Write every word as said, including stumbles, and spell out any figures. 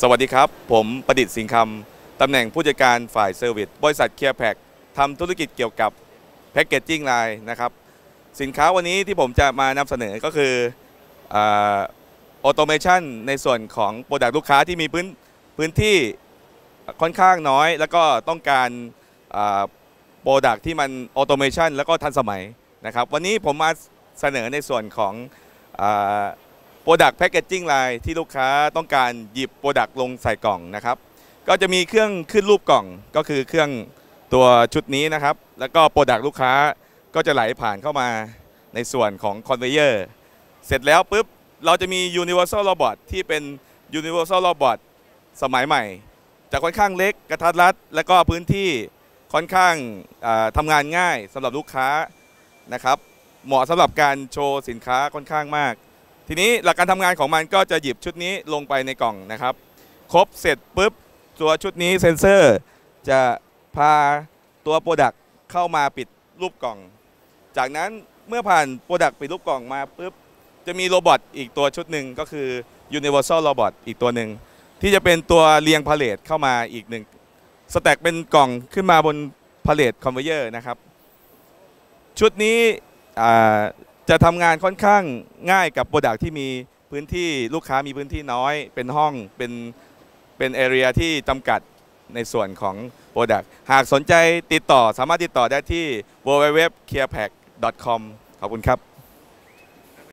สวัสดีครับผมประดิษฐ์สิงห์คำตำแหน่งผู้จัดการฝ่ายเซอร์วิสบริษัท Clear Pack ทำธุรกิจเกี่ยวกับ Packaging Line นะครับสินค้าวันนี้ที่ผมจะมานำเสนอก็คือ Automation ในส่วนของ Product ลูกค้าที่มีพื้นพื้นที่ค่อนข้างน้อยแล้วก็ต้องการ Product ที่มัน Automation แล้วก็ทันสมัยนะครับวันนี้ผมมาเสนอในส่วนของProduct Packaging Line ที่ลูกค้าต้องการหยิบ Product ลงใส่กล่องนะครับก็จะมีเครื่องขึ้นรูปกล่องก็คือเครื่องตัวชุดนี้นะครับแล้วก็ Product ลูกค้าก็จะไหลผ่านเข้ามาในส่วนของ Conveyor เสร็จแล้วปุ๊บเราจะมี Universal Robot ที่เป็น Universal Robot สมัยใหม่จะค่อนข้างเล็กกระทัดรัดและก็พื้นที่ค่อนข้างทำงานง่ายสำหรับลูกค้านะครับเหมาะสำหรับการโชว์สินค้าค่อนข้างมากทีนี้หลักการทำงานของมันก็จะหยิบชุดนี้ลงไปในกล่องนะครับครบเสร็จปุ๊บตัวชุดนี้เซ็นเซอร์จะพาตัวโปรดักต์เข้ามาปิดรูปกล่องจากนั้นเมื่อผ่านโปรดักต์ปิดรูปกล่องมาปุ๊บจะมีโรบอทอีกตัวชุดหนึ่งก็คือ Universal Robot อีกตัวหนึ่งที่จะเป็นตัวเรียงพาเลทเข้ามาอีกหนึ่งสแต็กเป็นกล่องขึ้นมาบนพาเลทคอนเวเยอร์นะครับชุดนี้จะทำงานค่อนข้างง่ายกับโปรดักที่มีพื้นที่ลูกค้ามีพื้นที่น้อยเป็นห้องเป็นเป็นแอเรียที่จำกัดในส่วนของโปรดักหากสนใจติดต่อสามารถติดต่อได้ที่ ดับเบิลยู ดับเบิลยู ดับเบิลยู ดอท clearpack ดอท คอม ขอบคุณครับ